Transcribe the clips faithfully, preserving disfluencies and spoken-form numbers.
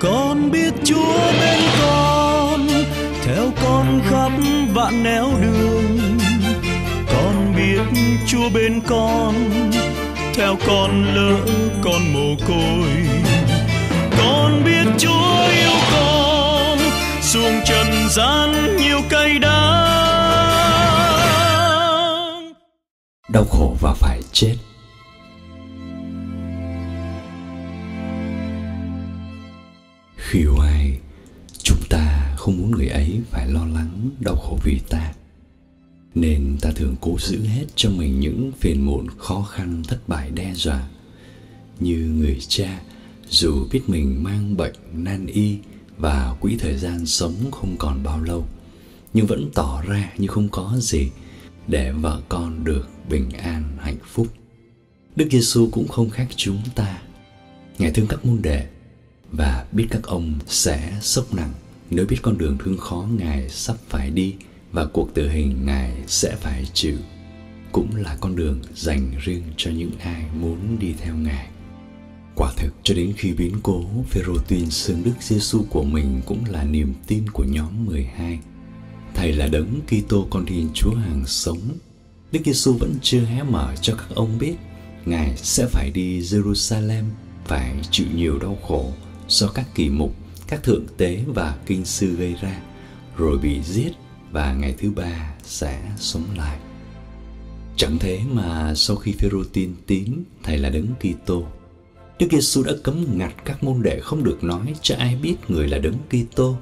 Con biết Chúa bên con, theo con khắp vạn nẻo đường. Con biết Chúa bên con, theo con lỡ con mồ côi. Con biết Chúa yêu con, xuống trần gian nhiều cay đắng. Đau khổ và phải chết. Khi yêu ai, chúng ta không muốn người ấy phải lo lắng, đau khổ vì ta. Nên ta thường cố giữ hết cho mình những phiền muộn, khó khăn, thất bại đe dọa. Như người cha, dù biết mình mang bệnh, nan y và quỹ thời gian sống không còn bao lâu, nhưng vẫn tỏ ra như không có gì để vợ con được bình an, hạnh phúc. Đức Giêsu cũng không khác chúng ta. Ngài thương các môn đệ và biết các ông sẽ sốc nặng nếu biết con đường thương khó Ngài sắp phải đi và cuộc tử hình Ngài sẽ phải chịu cũng là con đường dành riêng cho những ai muốn đi theo Ngài. Quả thực, cho đến khi biến cố, Phêrô tin xưng Đức Giêsu của mình cũng là niềm tin của nhóm mười hai. Thầy là Đấng Kitô, Con Thiên Chúa hàng sống. Đức Giêsu vẫn chưa hé mở cho các ông biết Ngài sẽ phải đi Jerusalem, phải chịu nhiều đau khổ do các kỳ mục, các thượng tế và kinh sư gây ra, rồi bị giết và ngày thứ ba sẽ sống lại. Chẳng thế mà sau khi Phêrô tin tín Thầy là Đấng Kitô, Đức Giêsu đã cấm ngặt các môn đệ không được nói cho ai biết Người là Đấng Kitô,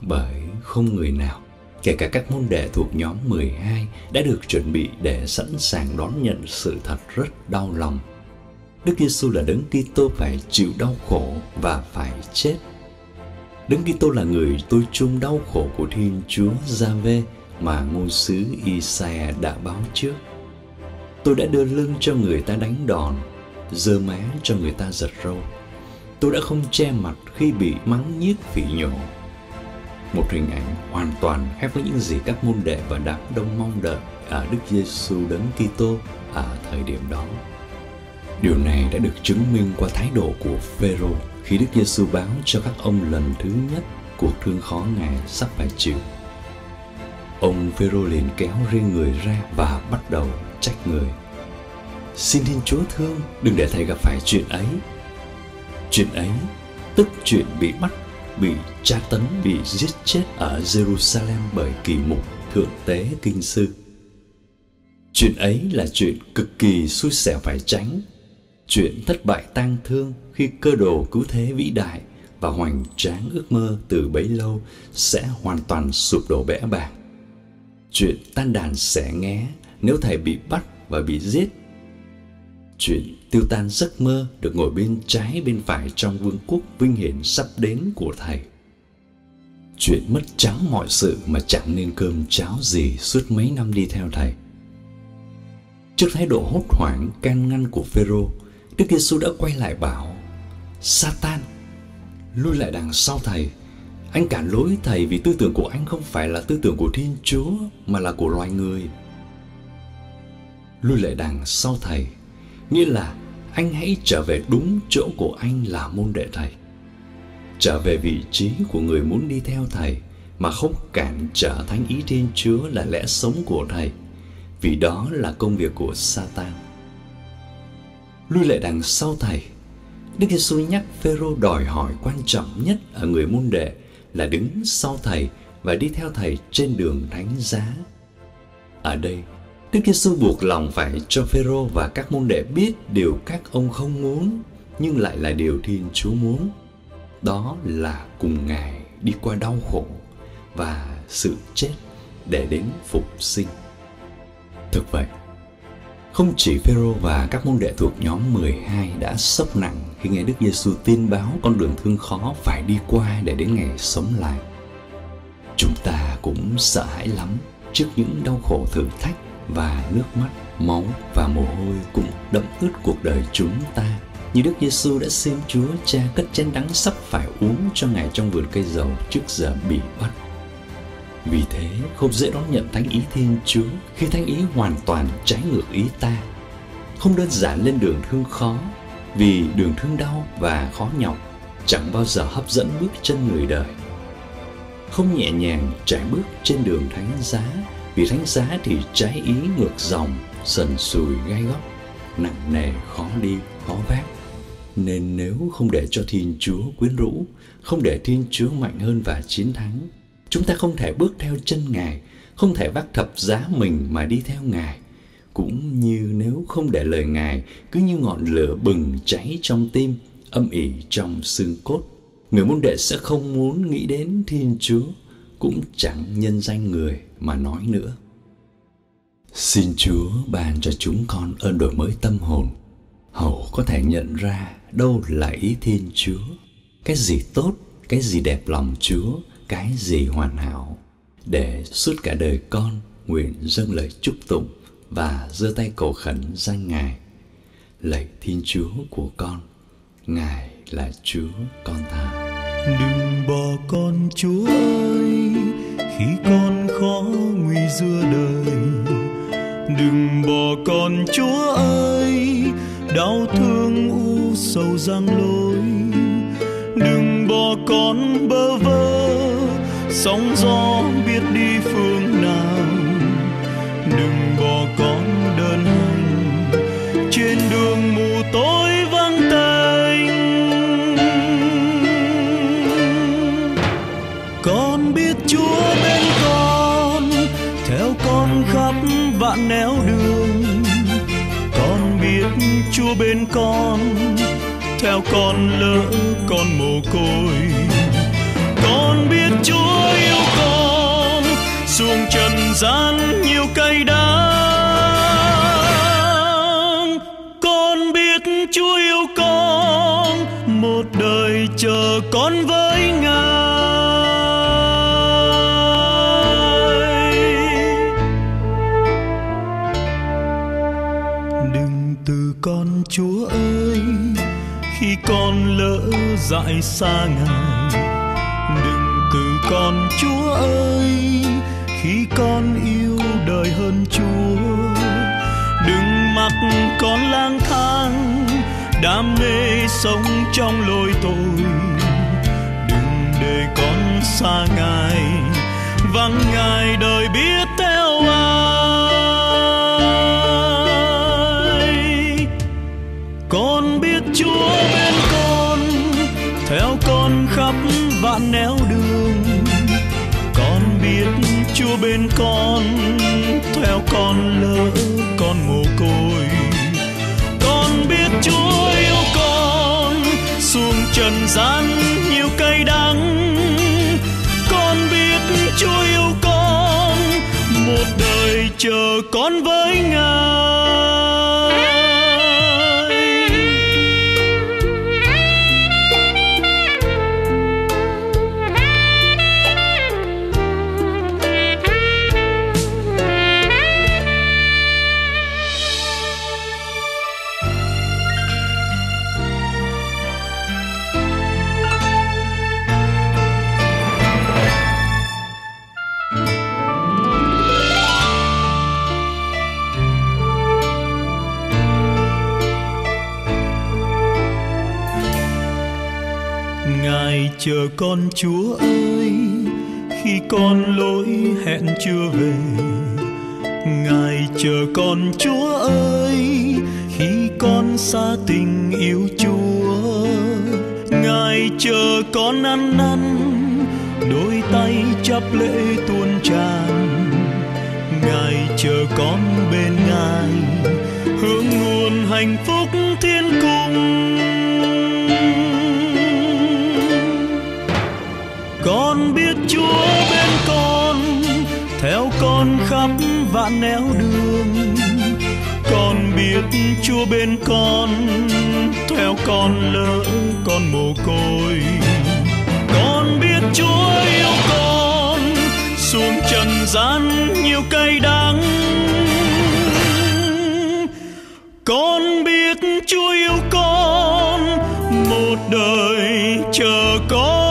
bởi không người nào, kể cả các môn đệ thuộc nhóm mười hai, đã được chuẩn bị để sẵn sàng đón nhận sự thật rất đau lòng. Đức Giêsu là Đấng Kitô phải chịu đau khổ và phải chết. Đấng Kitô là người tôi chung đau khổ của Thiên Chúa Gia-vê mà ngôn sứ Isaiah đã báo trước. Tôi đã đưa lưng cho người ta đánh đòn, giơ má cho người ta giật râu. Tôi đã không che mặt khi bị mắng nhiếc, phỉ nhổ. Một hình ảnh hoàn toàn khác với những gì các môn đệ và đám đông mong đợi ở Đức Giêsu Đấng Kitô ở thời điểm đó. Điều này đã được chứng minh qua thái độ của Phêrô khi Đức Giêsu báo cho các ông lần thứ nhất cuộc thương khó Ngài sắp phải chịu. Ông Phêrô liền kéo riêng người ra và bắt đầu trách người. Xin Thiên Chúa thương, đừng để Thầy gặp phải chuyện ấy. Chuyện ấy, tức chuyện bị bắt, bị tra tấn, bị giết chết ở Jerusalem bởi kỳ mục, thượng tế, kinh sư. Chuyện ấy là chuyện cực kỳ xui xẻo phải tránh. Chuyện thất bại tang thương khi cơ đồ cứu thế vĩ đại và hoành tráng ước mơ từ bấy lâu sẽ hoàn toàn sụp đổ bẽ bàng. Chuyện tan đàn xẻ nghé nếu Thầy bị bắt và bị giết. Chuyện tiêu tan giấc mơ được ngồi bên trái bên phải trong vương quốc vinh hiển sắp đến của Thầy. Chuyện mất trắng mọi sự mà chẳng nên cơm cháo gì suốt mấy năm đi theo Thầy. Trước thái độ hốt hoảng can ngăn của Phêrô, Đức Giêsu đã quay lại bảo: Satan, lui lại đằng sau Thầy. Anh cản lối Thầy vì tư tưởng của anh không phải là tư tưởng của Thiên Chúa mà là của loài người. Lui lại đằng sau Thầy nghĩa là anh hãy trở về đúng chỗ của anh là môn đệ Thầy, trở về vị trí của người muốn đi theo Thầy mà không cản trở thánh ý Thiên Chúa là lẽ sống của Thầy, vì đó là công việc của Satan. Lui lại đằng sau Thầy, Đức Giêsu nhắc Phêrô đòi hỏi quan trọng nhất ở người môn đệ là đứng sau Thầy và đi theo Thầy trên đường thánh giá. Ở đây, Đức Giêsu buộc lòng phải cho Phêrô và các môn đệ biết điều các ông không muốn nhưng lại là điều Thiên Chúa muốn. Đó là cùng Ngài đi qua đau khổ và sự chết để đến phục sinh. Thực vậy, không chỉ Phêrô và các môn đệ thuộc nhóm mười hai đã sốc nặng khi nghe Đức Giêsu tin báo con đường thương khó phải đi qua để đến ngày sống lại. Chúng ta cũng sợ hãi lắm trước những đau khổ, thử thách và nước mắt, máu và mồ hôi cũng đẫm ướt cuộc đời chúng ta, như Đức Giêsu đã xin Chúa Cha cất chén đắng sắp phải uống cho Ngài trong vườn cây dầu trước giờ bị bắt. Vì thế, không dễ đón nhận thánh ý Thiên Chúa khi thánh ý hoàn toàn trái ngược ý ta. Không đơn giản lên đường thương khó, vì đường thương đau và khó nhọc chẳng bao giờ hấp dẫn bước chân người đời. Không nhẹ nhàng trải bước trên đường thánh giá, vì thánh giá thì trái ý ngược dòng, sần sùi gai góc, nặng nề khó đi khó vác. Nên nếu không để cho Thiên Chúa quyến rũ, không để Thiên Chúa mạnh hơn và chiến thắng, chúng ta không thể bước theo chân Ngài, không thể vác thập giá mình mà đi theo Ngài. Cũng như nếu không để lời Ngài cứ như ngọn lửa bừng cháy trong tim, âm ỉ trong xương cốt, người môn đệ sẽ không muốn nghĩ đến Thiên Chúa, cũng chẳng nhân danh người mà nói nữa. Xin Chúa ban cho chúng con ơn đổi mới tâm hồn, hầu có thể nhận ra đâu là ý Thiên Chúa, cái gì tốt, cái gì đẹp lòng Chúa, cái gì hoàn hảo, để suốt cả đời con nguyện dâng lời chúc tụng và giơ tay cầu khẩn danh Ngài. Lạy Thiên Chúa của con, Ngài là Chúa con tha. Đừng bỏ con Chúa ơi, khi con khó nguy giữa đời. Đừng bỏ con Chúa ơi, đau thương u sầu giăng lối. Đừng bỏ con bơ vơ, sóng gió biết đi phương nào. Đừng bỏ con đơn hành trên đường mù tối vắng tanh. Con biết Chúa bên con, theo con khắp vạn nẻo đường. Con biết Chúa bên con, theo con lỡ con mồ côi. Con biết Chúa yêu con, xuống trần gian nhiều cay đắng. Con biết Chúa yêu con, một đời chờ con với Ngài. Đừng từ con Chúa ơi, khi con lỡ dại xa Ngài. Còn Chúa ơi, khi con yêu đời hơn Chúa. Đừng mặc con lang thang, đam mê sống trong lỗi tội. Đừng để con xa Ngài, vắng Ngài đời biết theo ai. Con biết Chúa bên con, theo con khắp vạn nẻo đường. Con biết Chúa bên con, theo con lỡ con mồ côi. Con biết Chúa yêu con, xuống trần gian nhiều cay đắng. Con biết Chúa yêu con, một đời chờ con với Ngài. Chờ con Chúa ơi, khi con lỗi hẹn chưa về. Ngài chờ con Chúa ơi, khi con xa tình yêu Chúa. Ngài chờ con ăn năn, đôi tay chắp lễ tuôn tràn. Ngài chờ con bên Ngài, hướng nguồn hạnh phúc thiên cung. Con biết Chúa bên con, theo con khắp vạn nẻo đường. Con biết Chúa bên con, theo con lỡ con mồ côi. Con biết Chúa yêu con, xuống trần gian nhiều cay đắng. Con biết Chúa yêu con, một đời chờ con.